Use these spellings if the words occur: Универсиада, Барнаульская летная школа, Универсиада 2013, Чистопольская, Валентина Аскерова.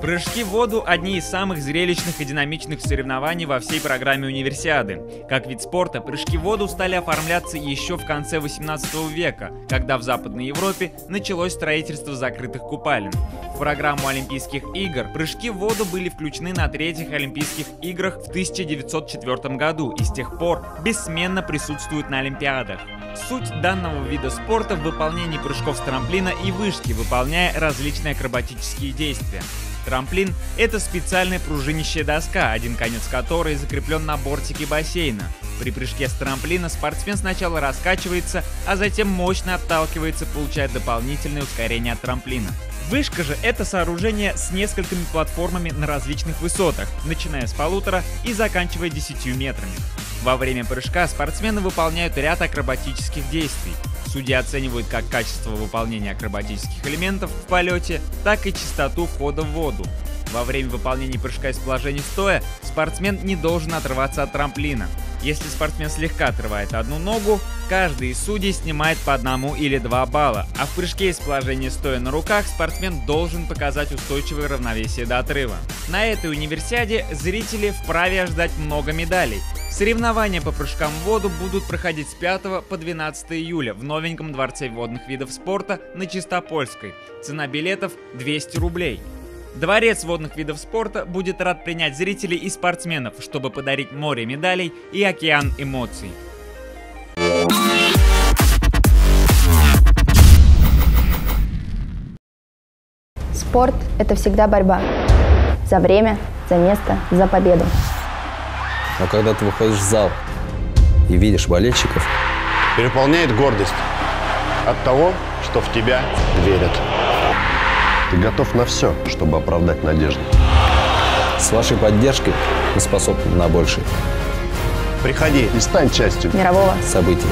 Прыжки в воду – одни из самых зрелищных и динамичных соревнований во всей программе Универсиады. Как вид спорта, прыжки в воду стали оформляться еще в конце 18 века, когда в Западной Европе началось строительство закрытых купалин. В программу Олимпийских игр прыжки в воду были включены на третьих Олимпийских играх в 1904 году и с тех пор бессменно присутствуют на Олимпиадах. Суть данного вида спорта в выполнении прыжков с трамплина и вышки, выполняя различные акробатические действия. Трамплин – это специальная пружинищая доска, один конец которой закреплен на бортике бассейна. При прыжке с трамплина спортсмен сначала раскачивается, а затем мощно отталкивается, получая дополнительное ускорение от трамплина. Вышка же – это сооружение с несколькими платформами на различных высотах, начиная с 1,5 и заканчивая 10 метрами. Во время прыжка спортсмены выполняют ряд акробатических действий. Судьи оценивают как качество выполнения акробатических элементов в полете, так и частоту входа в воду. Во время выполнения прыжка из положения стоя спортсмен не должен отрываться от трамплина. Если спортсмен слегка отрывает одну ногу, каждый из судей снимает по 1 или 2 балла, а в прыжке из положения стоя на руках спортсмен должен показать устойчивое равновесие до отрыва. На этой универсиаде зрители вправе ожидать много медалей. Соревнования по прыжкам в воду будут проходить с 5 по 12 июля в новеньком дворце водных видов спорта на Чистопольской. Цена билетов – 200 рублей. Дворец водных видов спорта будет рад принять зрителей и спортсменов, чтобы подарить море медалей и океан эмоций. Спорт – это всегда борьба. За время, за место, за победу. Но когда ты выходишь в зал и видишь болельщиков, переполняет гордость от того, что в тебя верят. Ты готов на все, чтобы оправдать надежду. С вашей поддержкой мы способны на большее. Приходи и стань частью мирового события.